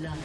Love.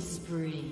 Spree.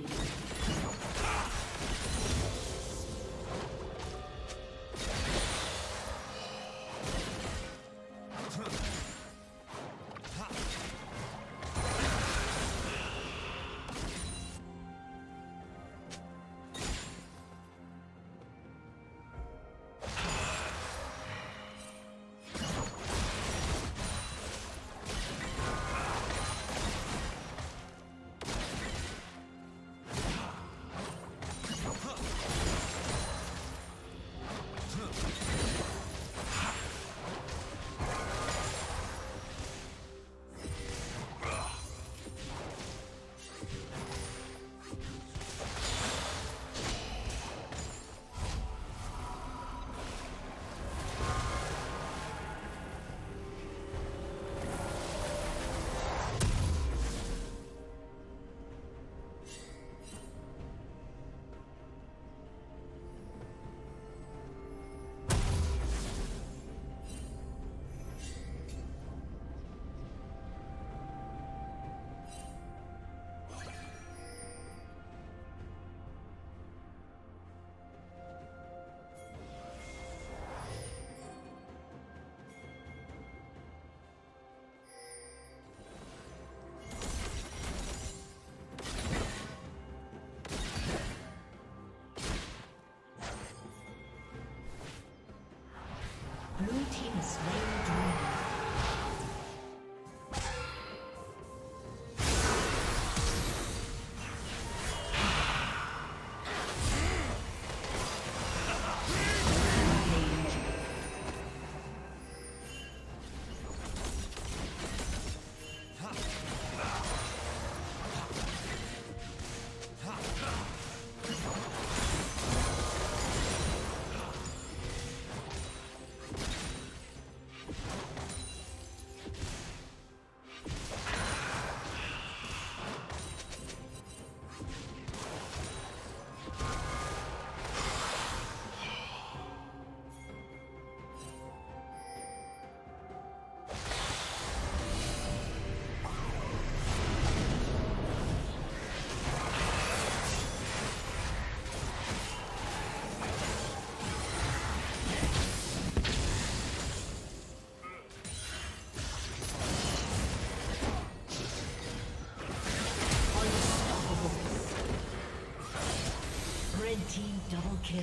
Team double kill.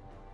Team's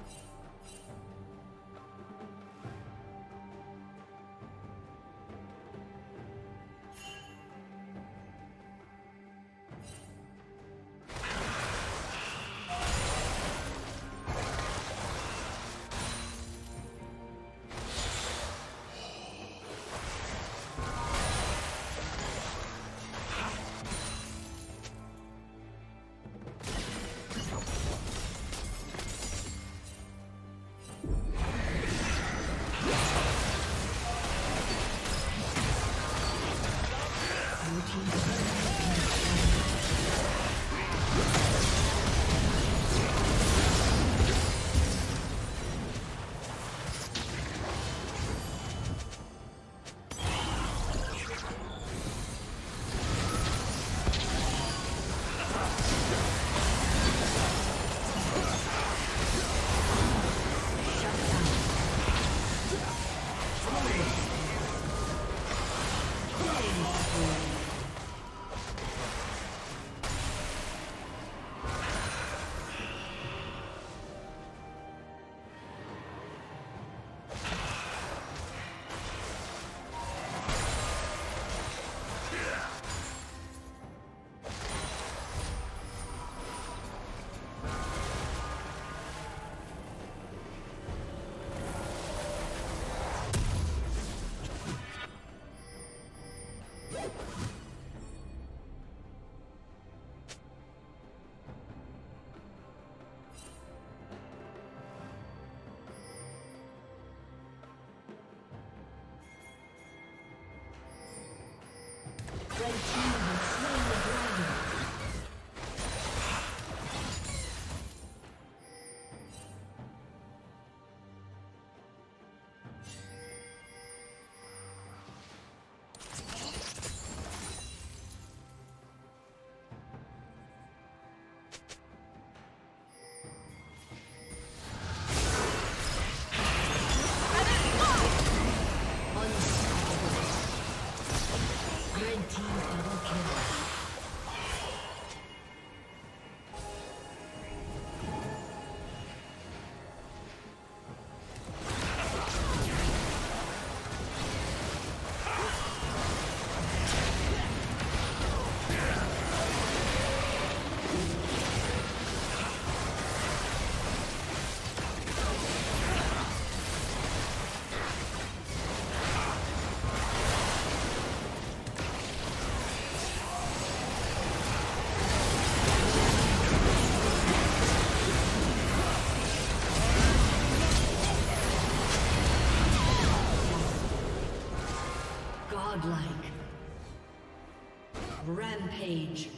turret has been destroyed. Godlike. Rampage.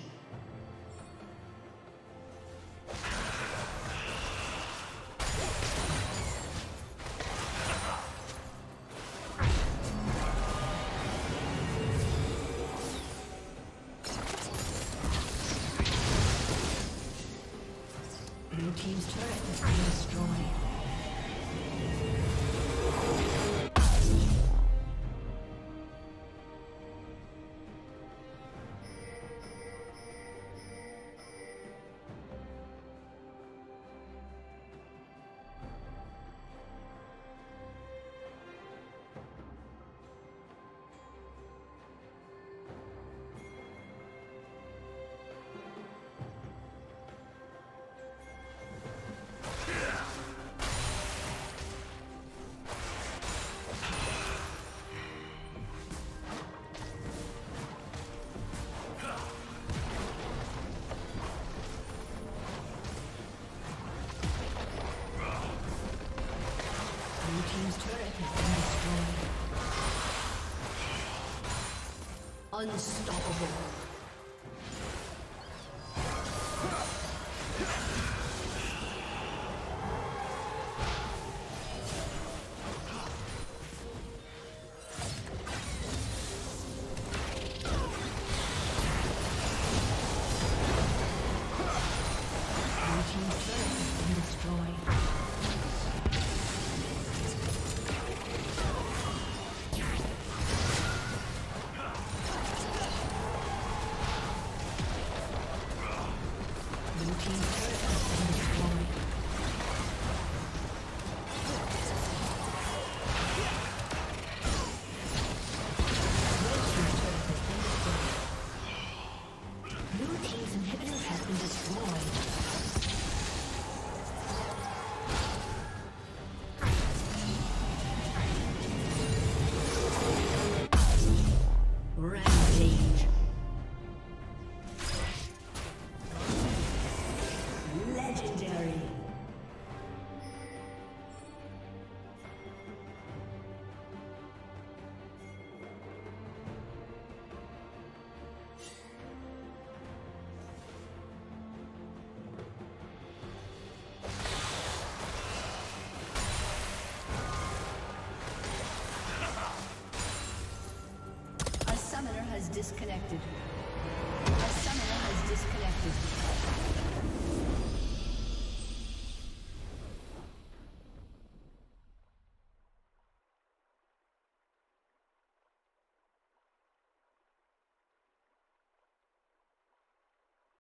Blue team's turret has been destroyed. team's turret has been destroyed. Unstoppable. Disconnected. A summoner has disconnected.